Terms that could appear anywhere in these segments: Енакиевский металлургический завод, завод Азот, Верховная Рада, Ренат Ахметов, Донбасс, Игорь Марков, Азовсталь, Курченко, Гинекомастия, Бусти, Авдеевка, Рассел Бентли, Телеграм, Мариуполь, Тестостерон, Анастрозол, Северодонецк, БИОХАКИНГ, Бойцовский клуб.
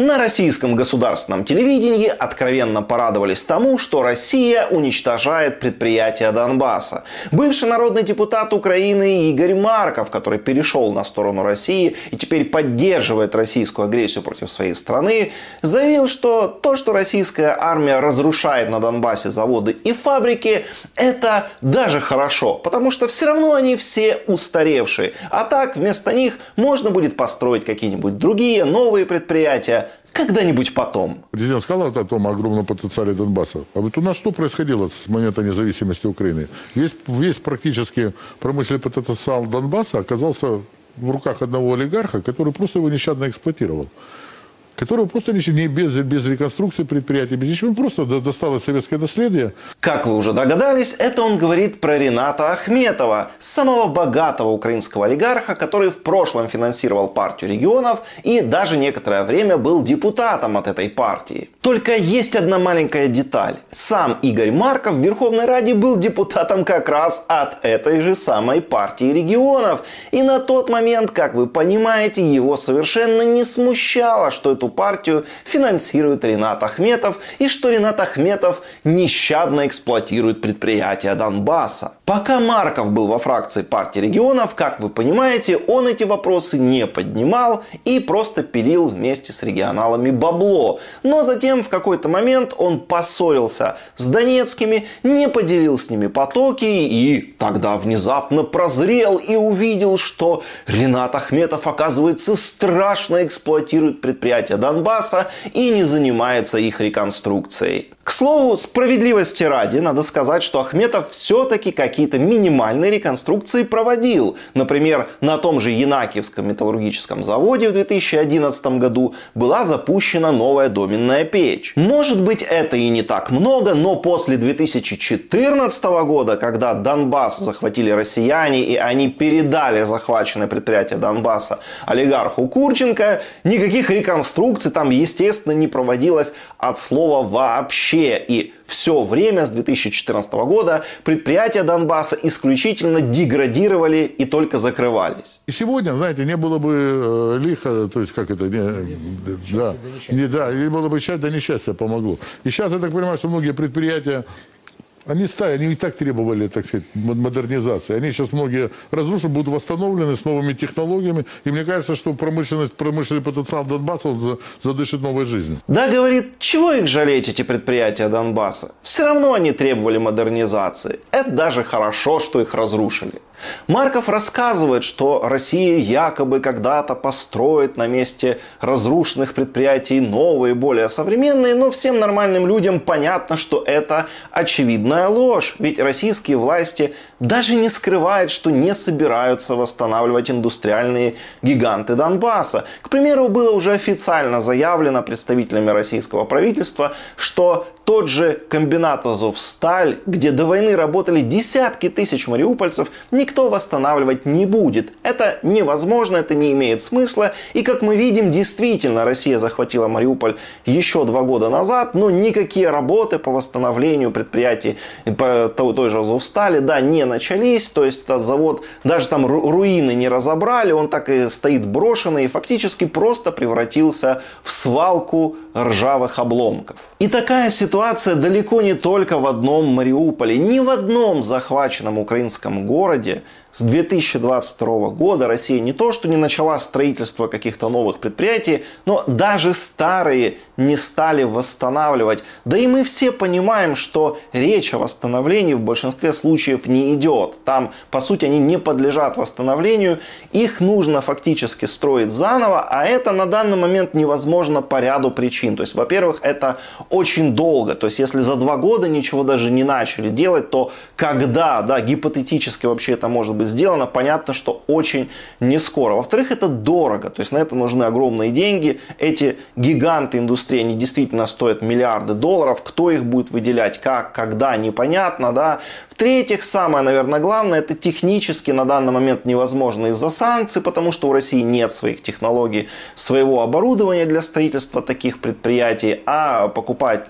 На российском государственном телевидении откровенно порадовались тому, что Россия уничтожает предприятия Донбасса. Бывший народный депутат Украины Игорь Марков, который перешел на сторону России и теперь поддерживает российскую агрессию против своей страны, заявил, что то, что российская армия разрушает на Донбассе заводы и фабрики, это даже хорошо, потому что все равно они все устаревшие, а так вместо них можно будет построить какие-нибудь другие новые предприятия, когда-нибудь потом. Президент сказал о том огромном потенциале Донбасса. А вот у нас что происходило с момента независимости Украины? Весь практически промышленный потенциал Донбасса оказался в руках одного олигарха, который просто его нещадно эксплуатировал. Которого просто без реконструкции предприятий, без ничего, просто досталось советское наследие. Как вы уже догадались, это он говорит про Рената Ахметова, самого богатого украинского олигарха, который в прошлом финансировал партию регионов и даже некоторое время был депутатом от этой партии. Только есть одна маленькая деталь. Сам Игорь Марков в Верховной Раде был депутатом как раз от этой же самой партии регионов. И на тот момент, как вы понимаете, его совершенно не смущало, что эту партию финансирует Ренат Ахметов и что Ренат Ахметов нещадно эксплуатирует предприятия Донбасса. Пока Марков был во фракции партии регионов, как вы понимаете, он эти вопросы не поднимал и просто пилил вместе с регионалами бабло. Но затем в какой-то момент он поссорился с донецкими, не поделил с ними потоки и тогда внезапно прозрел и увидел, что Ренат Ахметов, оказывается, страшно эксплуатирует предприятия Донбасса и не занимается их реконструкцией. К слову, справедливости ради, надо сказать, что Ахметов все-таки какие-то минимальные реконструкции проводил. Например, на том же Енакиевском металлургическом заводе в 2011 году была запущена новая доменная печь. Может быть, это и не так много, но после 2014 года, когда Донбасс захватили россияне и они передали захваченное предприятие Донбасса олигарху Курченко, никаких реконструкций там, естественно, не проводилось от слова вообще. И все время с 2014 года предприятия Донбасса исключительно деградировали и только закрывались. И сегодня, знаете, не было бы лихо, то есть как это, не было бы счастья, да несчастье помогло. И сейчас я так понимаю, что многие предприятия, они и так требовали, так сказать, модернизации. Они сейчас многие разрушены, будут восстановлены с новыми технологиями. И мне кажется, что промышленный потенциал Донбасса он задышит новой жизнью. Да, говорит, чего их жалеть, эти предприятия Донбасса? Все равно они требовали модернизации. Это даже хорошо, что их разрушили. Марков рассказывает, что Россия якобы когда-то построит на месте разрушенных предприятий новые, более современные, но всем нормальным людям понятно, что это очевидная ложь. Ведь российские власти даже не скрывают, что не собираются восстанавливать индустриальные гиганты Донбасса. К примеру, было уже официально заявлено представителями российского правительства, что тот же комбинат «Азовсталь», где до войны работали десятки тысяч мариупольцев, никто восстанавливать не будет. Это невозможно, это не имеет смысла. И как мы видим, действительно Россия захватила Мариуполь еще 2 года назад, но никакие работы по восстановлению предприятий по той же «Азовстали», да, не начались. То есть этот завод, даже там руины не разобрали, он так и стоит брошенный и фактически просто превратился в свалку ржавых обломков. И такая ситуация далеко не только в одном Мариуполе. Ни в одном захваченном украинском городе с 2022 года Россия не то что не начала строительство каких-то новых предприятий, но даже старые не стали восстанавливать. Да и мы все понимаем, что речь о восстановлении в большинстве случаев не идет. Там, по сути, они не подлежат восстановлению. Их нужно фактически строить заново, а это на данный момент невозможно по ряду причин. То есть, во-первых, это очень долго. То есть, если за 2 года ничего даже не начали делать, то когда, да, гипотетически вообще это может быть сделано, понятно, что очень не скоро. Во-вторых, это дорого. То есть, на это нужны огромные деньги. Эти гиганты индустрии, они действительно стоят миллиарды долларов. Кто их будет выделять, как, когда, непонятно, да. В-третьих, самое, наверное, главное, это технически на данный момент невозможно из-за санкций, потому что у России нет своих технологий, своего оборудования для строительства таких предприятий, а покупать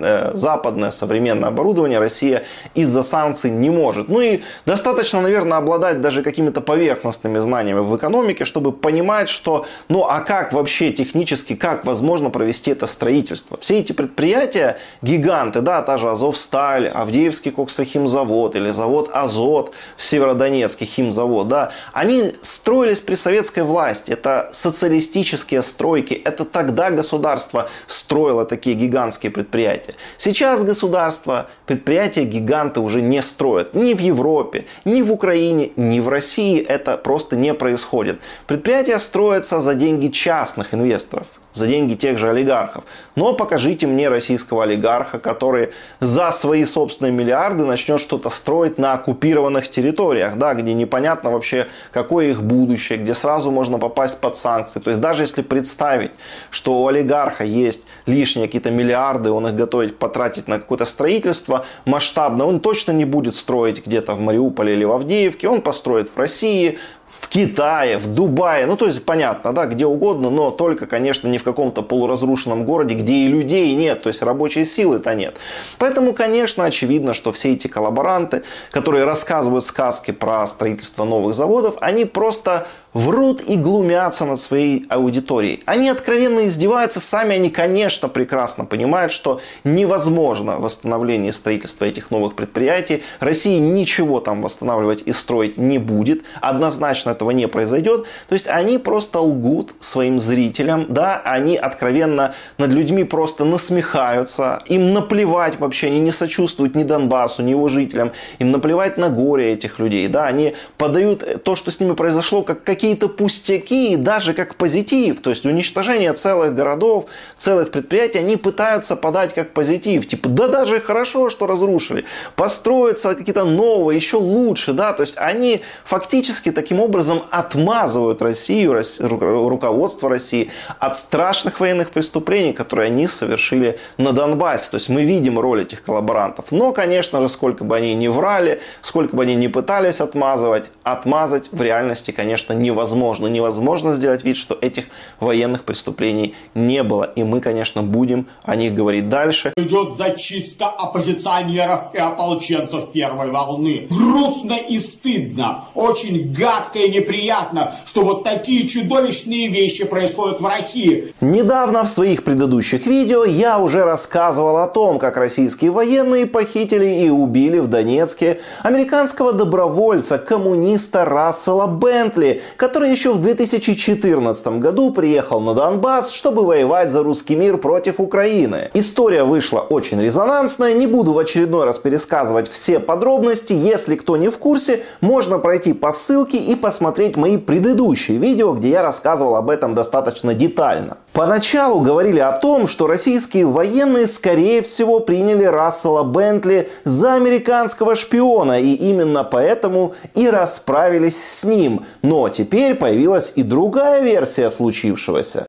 западное современное оборудование Россия из-за санкций не может. Ну и достаточно, наверное, обладать даже какими-то поверхностными знаниями в экономике, чтобы понимать, что ну а как вообще технически, как возможно провести это строительство. Все эти предприятия, гиганты, да, та же Азовсталь, Авдеевский Коксохимзавод или завод Азот в Северодонецке, химзавод, да, они строились при советской власти. Это социалистические стройки, это тогда государство строило такие гигантские предприятия. Сейчас государство предприятия-гиганты уже не строят. Ни в Европе, ни в Украине, ни в России это просто не происходит. Предприятия строятся за деньги частных инвесторов, за деньги тех же олигархов. Но покажите мне российского олигарха, который за свои собственные миллиарды начнет что-то строить на оккупированных территориях, да, где непонятно вообще, какое их будущее, где сразу можно попасть под санкции. То есть даже если представить, что у олигарха есть лишние какие-то миллиарды, он их готовит потратить на какое-то строительство масштабное, он точно не будет строить где-то в Мариуполе или в Авдеевке, он построит в России, в Китае, в Дубае, ну то есть понятно, да, где угодно, но только, конечно, не в каком-то полуразрушенном городе, где и людей нет, то есть рабочей силы-то нет. Поэтому, конечно, очевидно, что все эти коллаборанты, которые рассказывают сказки про строительство новых заводов, они просто врут и глумятся над своей аудиторией. Они откровенно издеваются, сами они, конечно, прекрасно понимают, что невозможно восстановление строительства этих новых предприятий. Россия ничего там восстанавливать и строить не будет, однозначно этого не произойдет. То есть они просто лгут своим зрителям, да, они откровенно над людьми просто насмехаются, им наплевать вообще, они не сочувствуют ни Донбассу, ни его жителям, им наплевать на горе этих людей, да, они подают то, что с ними произошло, как какие-то пустяки, даже как позитив. То есть уничтожение целых городов, целых предприятий, они пытаются подать как позитив. Типа, да даже хорошо, что разрушили. Построятся какие-то новые, еще лучше. Да? То есть они фактически таким образом отмазывают Россию, руководство России от страшных военных преступлений, которые они совершили на Донбассе. То есть мы видим роль этих коллаборантов. Но, конечно же, сколько бы они ни врали, сколько бы они ни пытались отмазывать, отмазать в реальности, конечно, невозможно. Невозможно сделать вид, что этих военных преступлений не было. И мы, конечно, будем о них говорить дальше. Идет зачистка оппозиционеров и ополченцев первой волны. Грустно и стыдно. Очень гадко и неприятно, что вот такие чудовищные вещи происходят в России. Недавно в своих предыдущих видео я уже рассказывал о том, как российские военные похитили и убили в Донецке американского добровольца, коммуниста Рассела Бентли, который еще в 2014 году приехал на Донбасс, чтобы воевать за русский мир против Украины. История вышла очень резонансная, не буду в очередной раз пересказывать все подробности. Если кто не в курсе, можно пройти по ссылке и посмотреть мои предыдущие видео, где я рассказывал об этом достаточно детально. Поначалу говорили о том, что российские военные, скорее всего, приняли Рассела Бентли за американского шпиона, и именно поэтому и расправились с ним. Но теперь появилась и другая версия случившегося.